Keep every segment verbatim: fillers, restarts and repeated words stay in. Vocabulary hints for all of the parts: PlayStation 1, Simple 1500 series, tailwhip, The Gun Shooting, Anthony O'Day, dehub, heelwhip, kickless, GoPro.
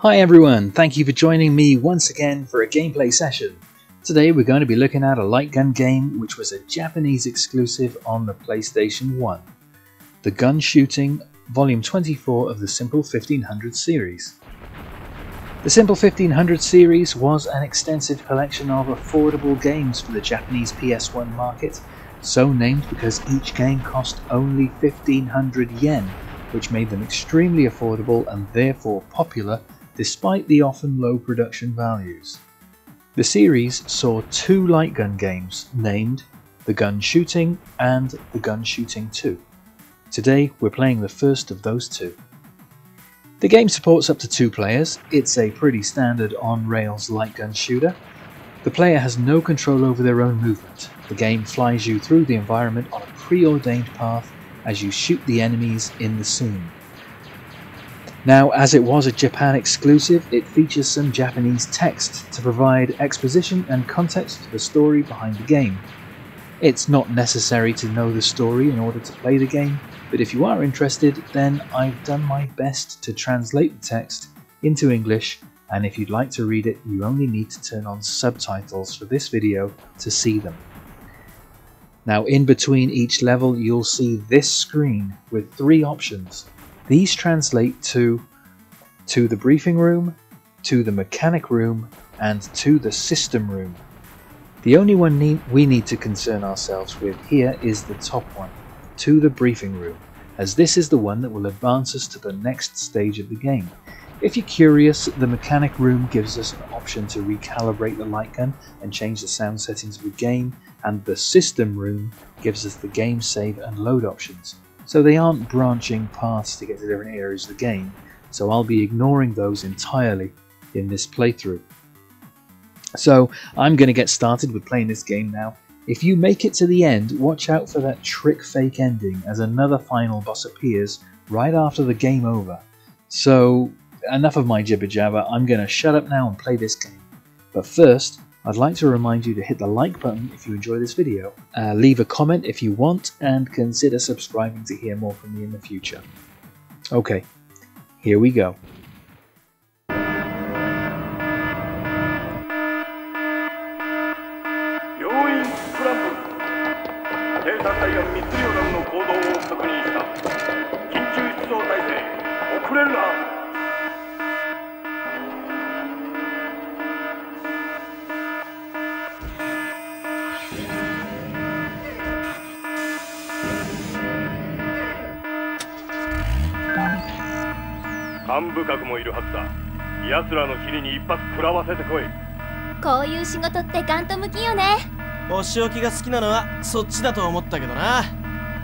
Hi everyone, thank you for joining me once again for a gameplay session. Today we're going to be looking at a light gun game which was a Japanese exclusive on the PlayStation one. The Gun Shooting, Volume twenty-four of the Simple fifteen hundred series. The Simple fifteen hundred series was an extensive collection of affordable games for the Japanese P S one market, so named because each game cost only fifteen hundred yen, which made them extremely affordable and therefore popular despite the often low production values. The series saw two light gun games named The Gun Shooting and The Gun Shooting two. Today we're playing the first of those two. The game supports up to two players. It's a pretty standard on-rails light gun shooter. The player has no control over their own movement. The game flies you through the environment on a preordained path as you shoot the enemies in the scene. Now, as it was a Japan exclusive, it features some Japanese text to provide exposition and context to the story behind the game. It's not necessary to know the story in order to play the game, but if you are interested, then I've done my best to translate the text into English, and if you'd like to read it, you only need to turn on subtitles for this video to see them. Now, in between each level, you'll see this screen with three options. These translate to to the briefing room, to the mechanic room, and to the system room. The only one need, we need to concern ourselves with here is the top one, to the briefing room, as this is the one that will advance us to the next stage of the game. If you're curious, the mechanic room gives us an option to recalibrate the light gun and change the sound settings of the game, and the system room gives us the game save and load options. So they aren't branching paths to get to different areas of the game, so I'll be ignoring those entirely in this playthrough. So I'm going to get started with playing this game now. If you make it to the end, watch out for that trick fake ending as another final boss appears right after the game over. So enough of my jibber jabber, I'm going to shut up now and play this game. But first, I'd like to remind you to hit the like button if you enjoy this video, uh, leave a comment if you want, and consider subscribing to hear more from me in the future. Okay, here we go.幹部格もいるはずだ。奴らの尻に一発食らわせてこい。こういう仕事ってガンと向きよね。お仕置きが好きなのはそっちだと思ったけどな。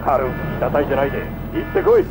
軽く叩いてないで行ってこい。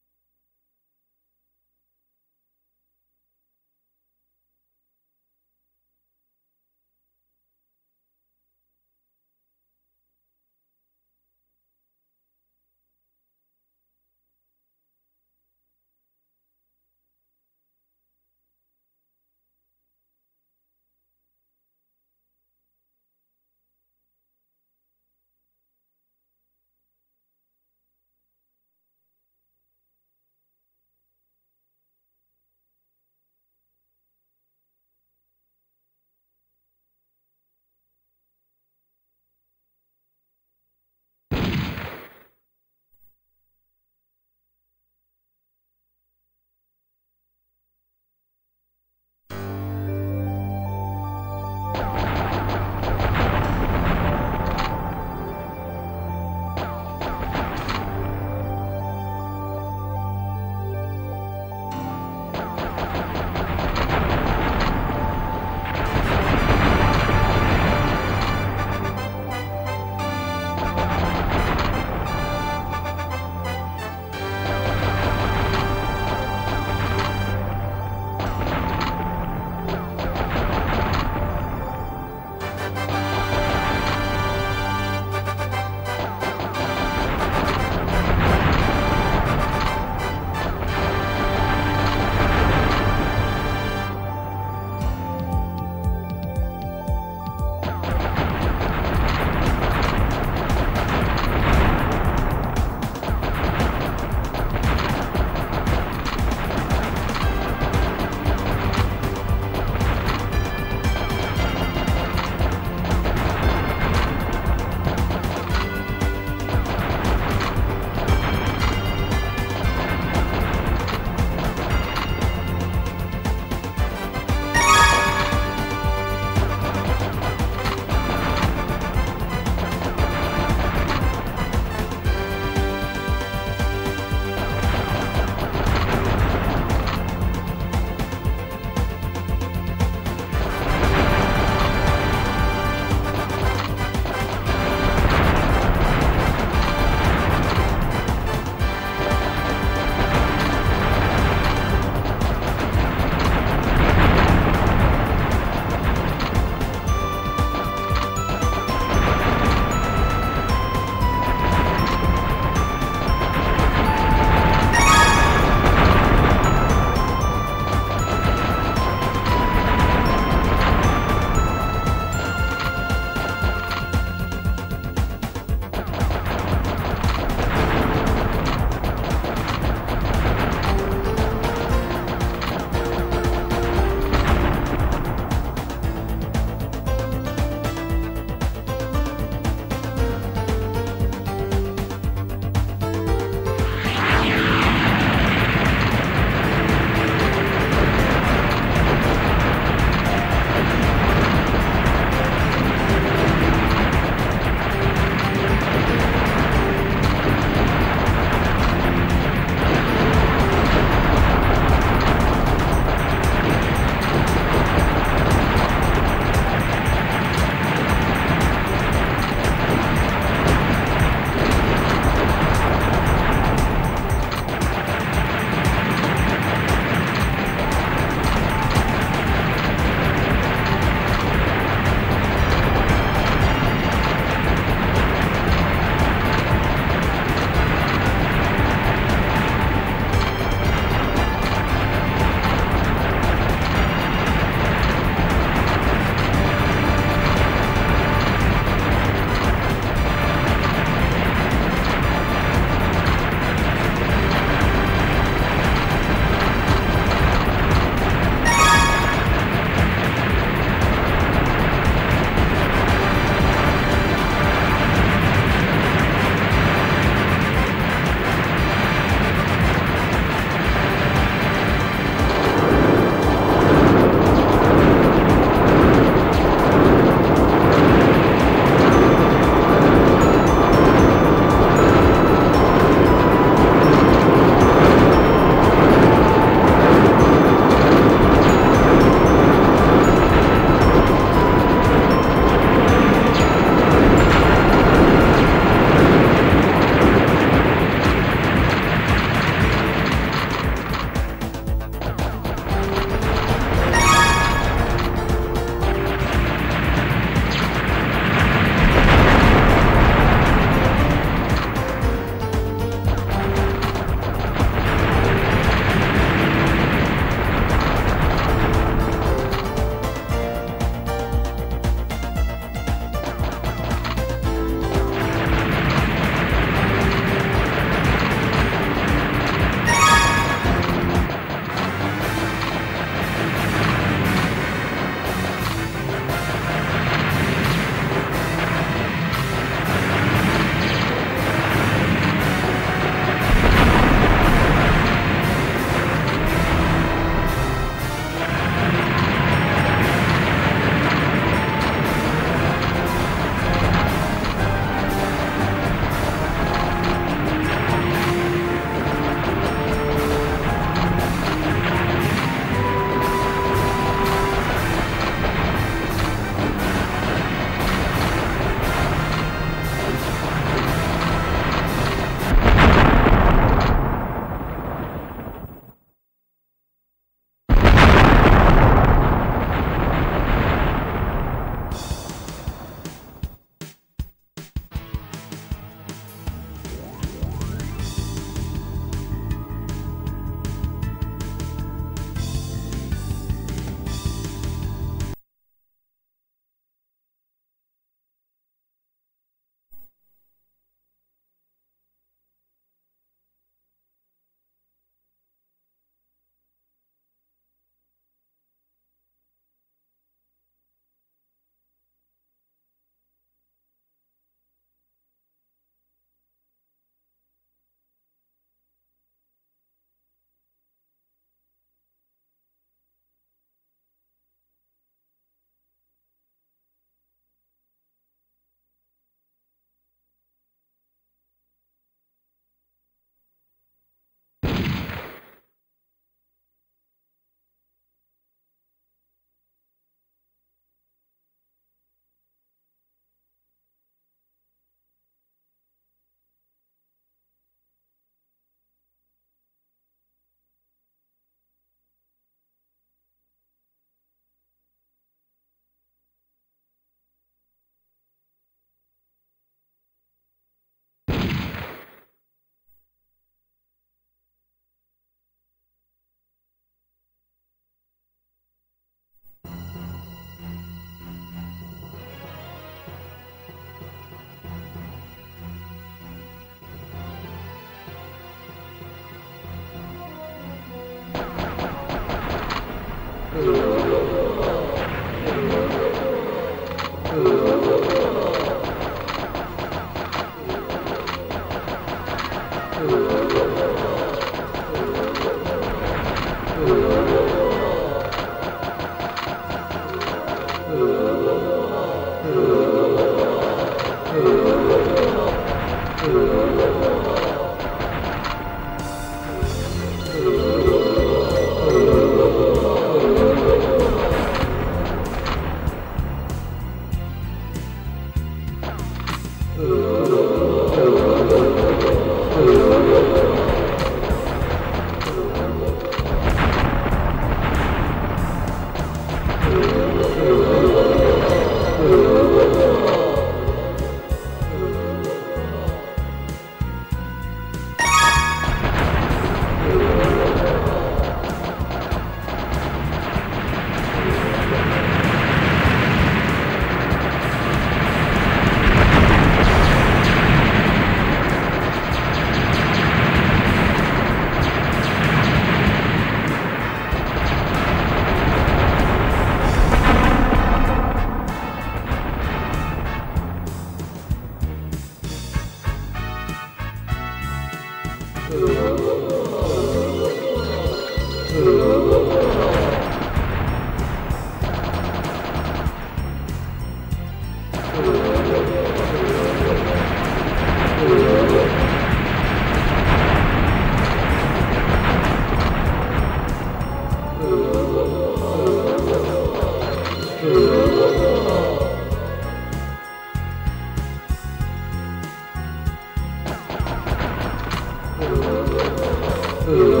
Ooh.